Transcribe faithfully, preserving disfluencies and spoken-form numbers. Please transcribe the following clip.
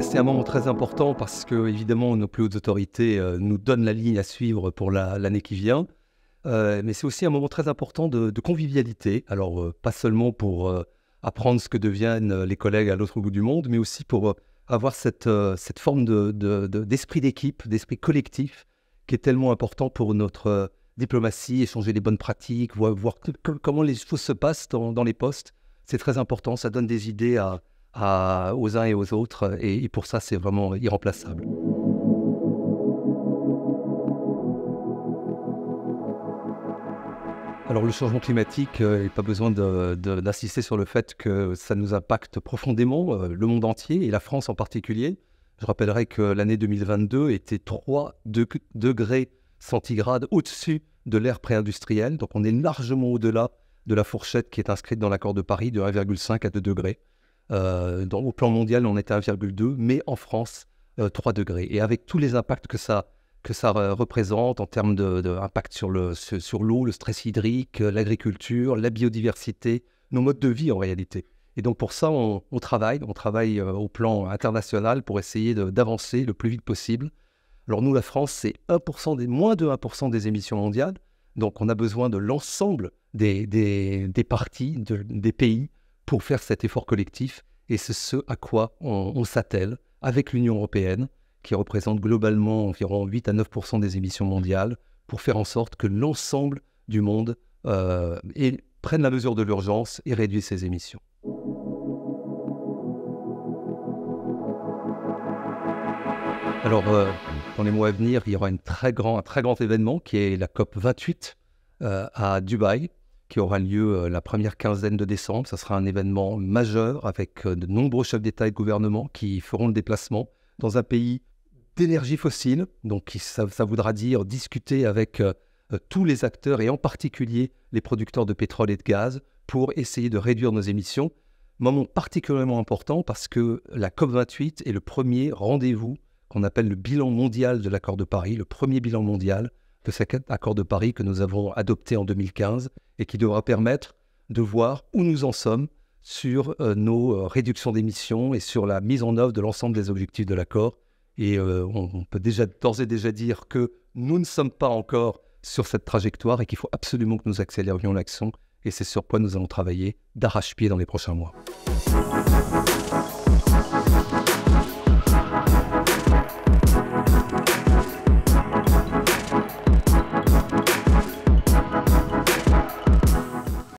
C'est un moment très important parce que, évidemment, nos plus hautes autorités euh, nous donnent la ligne à suivre pour la, l'année qui vient. Euh, mais c'est aussi un moment très important de, de convivialité. Alors, euh, pas seulement pour euh, apprendre ce que deviennent les collègues à l'autre bout du monde, mais aussi pour euh, avoir cette, euh, cette forme de, de, de, d'esprit d'équipe, d'esprit collectif, qui est tellement important pour notre euh, diplomatie, échanger les bonnes pratiques, voir, voir que, comment les choses se passent dans, dans les postes. C'est très important, ça donne des idées à... À, aux uns et aux autres, et, et pour ça c'est vraiment irremplaçable. Alors le changement climatique, euh, il n'y a pas besoin de, de, d'insister sur le fait que ça nous impacte profondément, euh, le monde entier et la France en particulier. Je rappellerai que l'année deux mille vingt-deux était trois degrés centigrades au-dessus de l'ère pré-industrielle, donc on est largement au-delà de la fourchette qui est inscrite dans l'accord de Paris de un virgule cinq à deux degrés. Euh, dans, au plan mondial, on était à un virgule deux, mais en France, euh, trois degrés. Et avec tous les impacts que ça, que ça représente en termes d'impact sur le, sur, sur l'eau, le stress hydrique, l'agriculture, la biodiversité, nos modes de vie en réalité. Et donc pour ça, on, on travaille, on travaille euh, au plan international pour essayer de, d'avancer le plus vite possible. Alors nous, la France, c'est un pour cent des, moins de un pour cent des émissions mondiales. Donc on a besoin de l'ensemble des, des, des parties, de, des pays, pour faire cet effort collectif, et c'est ce à quoi on, on s'attelle avec l'Union européenne, qui représente globalement environ huit à neuf pour cent des émissions mondiales, pour faire en sorte que l'ensemble du monde euh, et prenne la mesure de l'urgence et réduise ses émissions. Alors, euh, dans les mois à venir, il y aura une très grand, un très grand événement qui est la COP vingt-huit euh, à Dubaï, qui aura lieu la première quinzaine de décembre. Ça sera un événement majeur avec de nombreux chefs d'État et de gouvernement qui feront le déplacement dans un pays d'énergie fossile. Donc ça, ça voudra dire discuter avec euh, tous les acteurs et en particulier les producteurs de pétrole et de gaz pour essayer de réduire nos émissions. Moment particulièrement important parce que la COP vingt-huit est le premier rendez-vous qu'on appelle le bilan mondial de l'accord de Paris, le premier bilan mondial de cet accord de Paris que nous avons adopté en deux mille quinze et qui devra permettre de voir où nous en sommes sur euh, nos réductions d'émissions et sur la mise en œuvre de l'ensemble des objectifs de l'accord. Et euh, on, on peut déjà d'ores et déjà dire que nous ne sommes pas encore sur cette trajectoire et qu'il faut absolument que nous accélérions l'action. Et c'est sur quoi nous allons travailler d'arrache-pied dans les prochains mois.